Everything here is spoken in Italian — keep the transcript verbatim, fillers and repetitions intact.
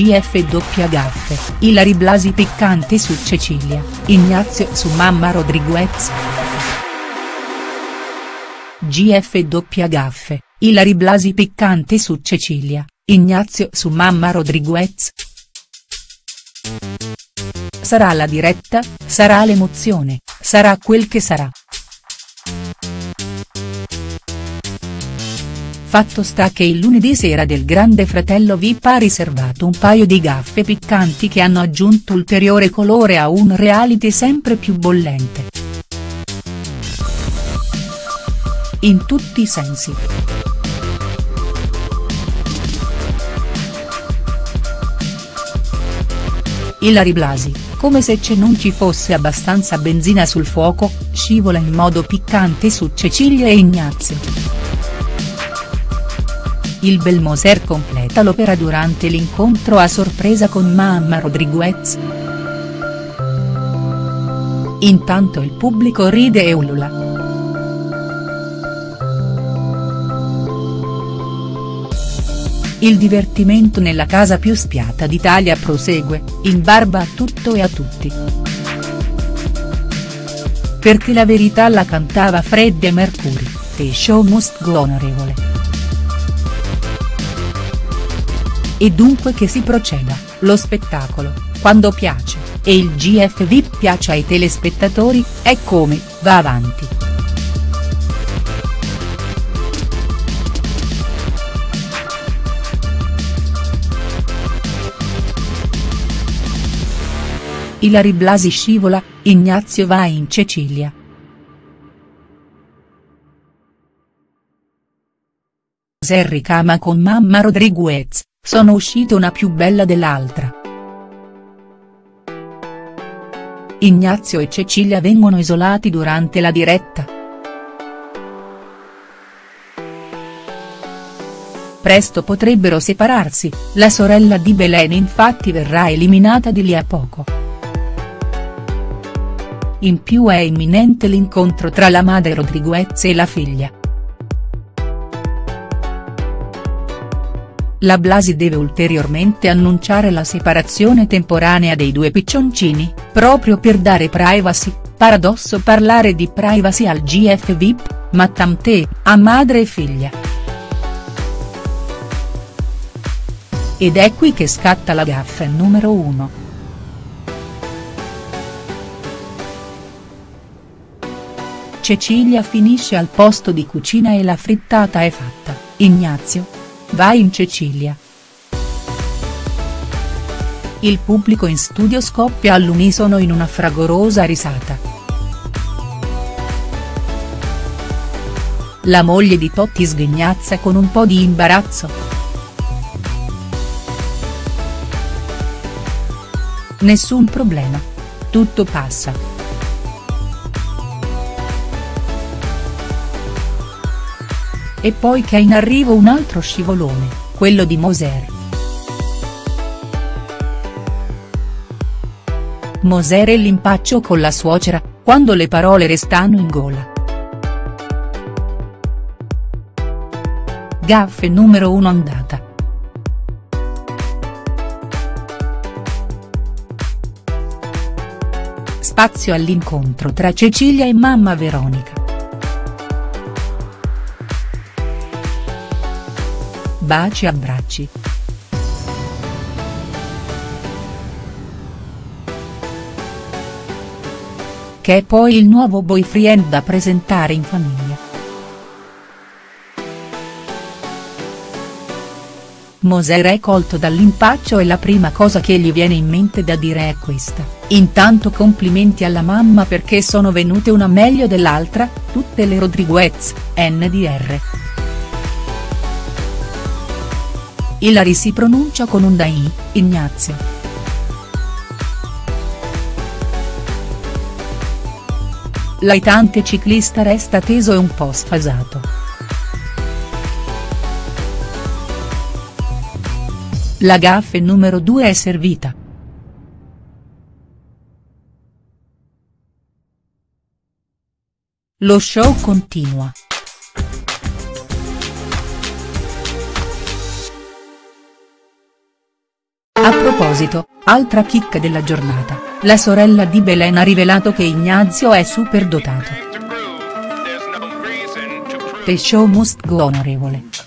G F W gaffe, Ilary Blasi piccante su Cecilia, Ignazio su Mamma Rodriguez. G F W gaffe, Ilary Blasi piccante su Cecilia, Ignazio su Mamma Rodriguez. Sarà la diretta, sarà l'emozione, sarà quel che sarà. Fatto sta che il lunedì sera del Grande Fratello Vip ha riservato un paio di gaffe piccanti che hanno aggiunto ulteriore colore a un reality sempre più bollente. In tutti i sensi. Ilary Blasi, come se ce non ci fosse abbastanza benzina sul fuoco, scivola in modo piccante su Cecilia e Ignazio. Il bel Moser completa l'opera durante l'incontro a sorpresa con Mamma Rodriguez. Intanto il pubblico ride e ulula. Il divertimento nella casa più spiata d'Italia prosegue, in barba a tutto e a tutti. Perché la verità la cantava Freddie Mercury, "The show must go on", onorevole. E dunque che si proceda, lo spettacolo, quando piace, e il G F V piace ai telespettatori, è come, va avanti. Ilary Blasi scivola, Ignazio va in Cecilia. Moser ricama con Mamma Rodriguez. Sono uscite una più bella dell'altra. Ignazio e Cecilia vengono isolati durante la diretta. Presto potrebbero separarsi, la sorella di Belen infatti verrà eliminata di lì a poco. In più è imminente l'incontro tra la madre Rodriguez e la figlia. La Blasi deve ulteriormente annunciare la separazione temporanea dei due piccioncini, proprio per dare privacy, paradosso parlare di privacy al G F V I P, ma tant'è, a madre e figlia. Ed è qui che scatta la gaffe numero uno. Cecilia finisce al posto di cucina e la frittata è fatta, Ignazio va in Cecilia. Il pubblico in studio scoppia all'unisono in una fragorosa risata. La moglie di Totti sghignazza con un po' di imbarazzo. Nessun problema. Tutto passa. E poi che è in arrivo un altro scivolone, quello di Moser. Moser e l'impaccio con la suocera, quando le parole restano in gola. Gaffe numero uno andata. Spazio all'incontro tra Cecilia e mamma Veronica. Baci e abbracci. Che è poi il nuovo boyfriend da presentare in famiglia. Moser è colto dall'impaccio e la prima cosa che gli viene in mente da dire è questa: intanto complimenti alla mamma perché sono venute una meglio dell'altra, tutte le Rodriguez, N D R. Ilary si pronuncia con un dai, Ignazio. L'aitante ciclista resta teso e un po' sfasato. La gaffe numero due è servita. Lo show continua. proposito, altra chicca della giornata, la sorella di Belen ha rivelato che Ignazio è superdotato. The show must go, onorevole.